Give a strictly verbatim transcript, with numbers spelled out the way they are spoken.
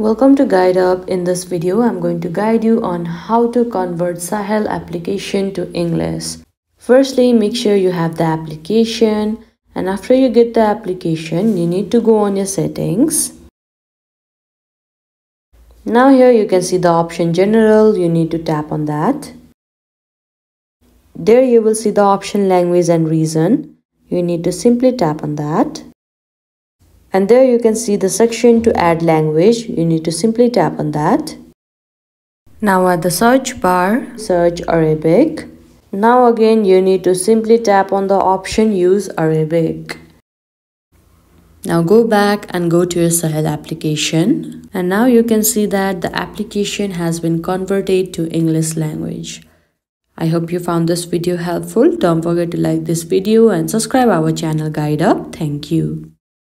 Welcome to Guide Hub. In this video, I'm going to guide you on how to convert Sahel application to English. Firstly, make sure you have the application, and after you get the application, you need to go on your settings. Now here you can see the option General. You need to tap on that. There you will see the option Language and Reason. You need to simply tap on that. And there you can see the section to add language. You need to simply tap on that. Now at the search bar, search Arabic. Now again you need to simply tap on the option Use Arabic. Now go back and go to your Sahel application. And now you can see that the application has been converted to English language. I hope you found this video helpful. Don't forget to like this video and subscribe our channel Guide Hub. Thank you.